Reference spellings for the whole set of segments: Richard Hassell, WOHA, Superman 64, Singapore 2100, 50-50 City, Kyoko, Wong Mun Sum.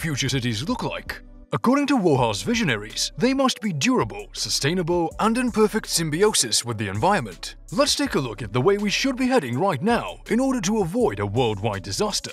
future cities look like? According to WOHA's visionaries, they must be durable, sustainable, and in perfect symbiosis with the environment. Let's take a look at the way we should be heading right now in order to avoid a worldwide disaster.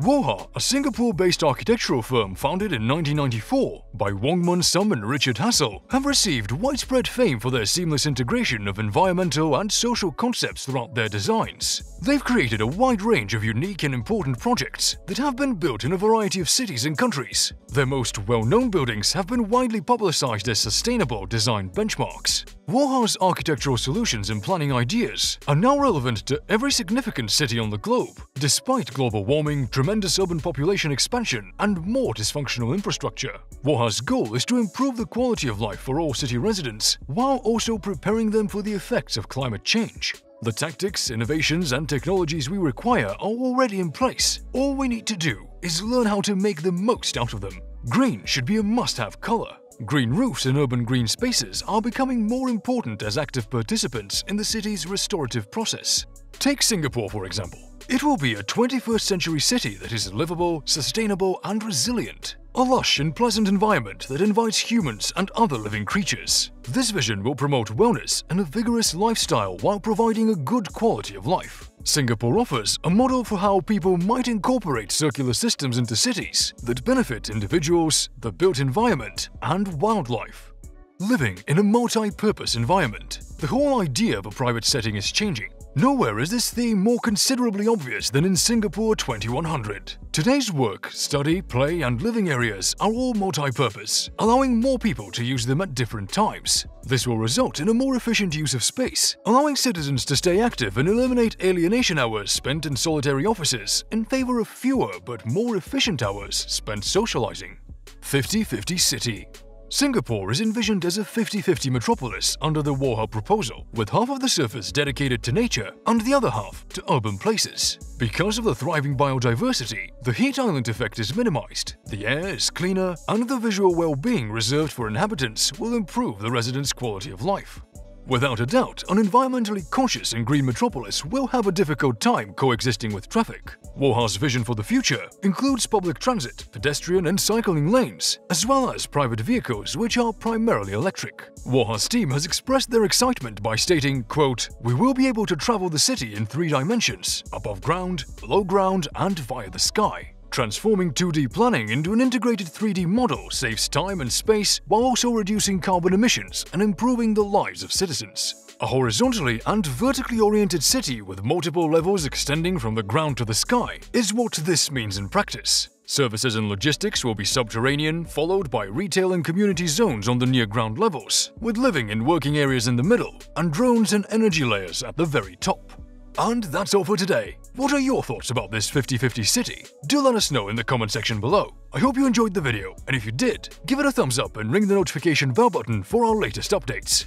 WOHA, a Singapore-based architectural firm founded in 1994 by Wong Mun Sum and Richard Hassell, have received widespread fame for their seamless integration of environmental and social concepts throughout their designs. They've created a wide range of unique and important projects that have been built in a variety of cities and countries. Their most well-known buildings have been widely publicized as sustainable design benchmarks. WOHA's architectural solutions and planning ideas are now relevant to every significant city on the globe, despite global warming, tremendous urban population expansion, and more dysfunctional infrastructure. WOHA's goal is to improve the quality of life for all city residents while also preparing them for the effects of climate change. The tactics, innovations, and technologies we require are already in place. All we need to do is learn how to make the most out of them. Green should be a must-have color. Green roofs and urban green spaces are becoming more important as active participants in the city's restorative process. Take Singapore, for example. It will be a 21st century city that is livable, sustainable, and resilient. A lush and pleasant environment that invites humans and other living creatures. This vision will promote wellness and a vigorous lifestyle while providing a good quality of life. Singapore offers a model for how people might incorporate circular systems into cities that benefit individuals, the built environment, and wildlife. Living in a multi-purpose environment. The whole idea of a private setting is changing. Nowhere is this theme more considerably obvious than in Singapore 2100. Today's work, study, play, and living areas are all multi-purpose, allowing more people to use them at different times. This will result in a more efficient use of space, allowing citizens to stay active and eliminate alienation hours spent in solitary offices in favor of fewer but more efficient hours spent socializing. 50-50 City. Singapore is envisioned as a 50-50 metropolis under the WOHA proposal, with half of the surface dedicated to nature and the other half to urban places. Because of the thriving biodiversity, the heat island effect is minimized, the air is cleaner, and the visual well-being reserved for inhabitants will improve the residents' quality of life. Without a doubt, an environmentally conscious and green metropolis will have a difficult time coexisting with traffic. WOHA's vision for the future includes public transit, pedestrian and cycling lanes, as well as private vehicles which are primarily electric. WOHA's team has expressed their excitement by stating, quote, "We will be able to travel the city in three dimensions, above ground, below ground and via the sky. Transforming 2D planning into an integrated 3D model saves time and space while also reducing carbon emissions and improving the lives of citizens. A horizontally and vertically oriented city with multiple levels extending from the ground to the sky is what this means in practice. Services and logistics will be subterranean, followed by retail and community zones on the near-ground levels, with living and working areas in the middle, and drones and energy layers at the very top." And that's all for today. What are your thoughts about this 50-50 city? Do let us know in the comment section below. I hope you enjoyed the video, and if you did, give it a thumbs up and ring the notification bell button for our latest updates.